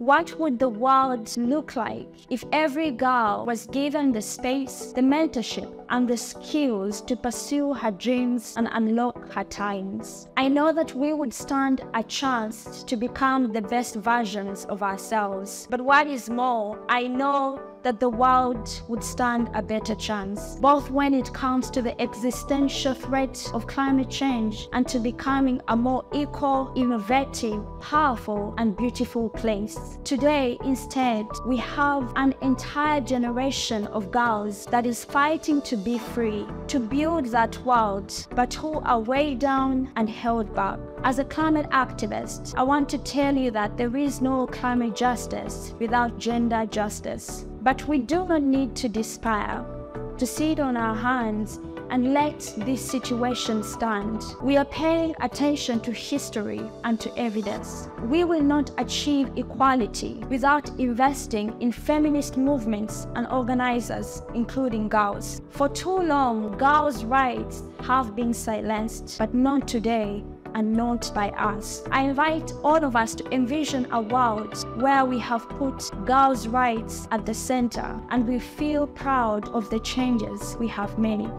What would the world look like if every girl was given the space, the mentorship, and the skills to pursue her dreams and unlock her talents? I know that we would stand a chance to become the best versions of ourselves. But what is more, I know that the world would stand a better chance, both when it comes to the existential threat of climate change and to becoming a more equal, innovative, powerful, and beautiful place. Today, instead, we have an entire generation of girls that is fighting to be free, to build that world, but who are weighed down and held back. As a climate activist, I want to tell you that there is no climate justice without gender justice. But we do not need to despair, to sit on our hands and let this situation stand. We are paying attention to history and to evidence. We will not achieve equality without investing in feminist movements and organizers, including girls. For too long, girls' rights have been silenced, but not today, and not by us. I invite all of us to envision a world where we have put girls' rights at the center and we feel proud of the changes we have made.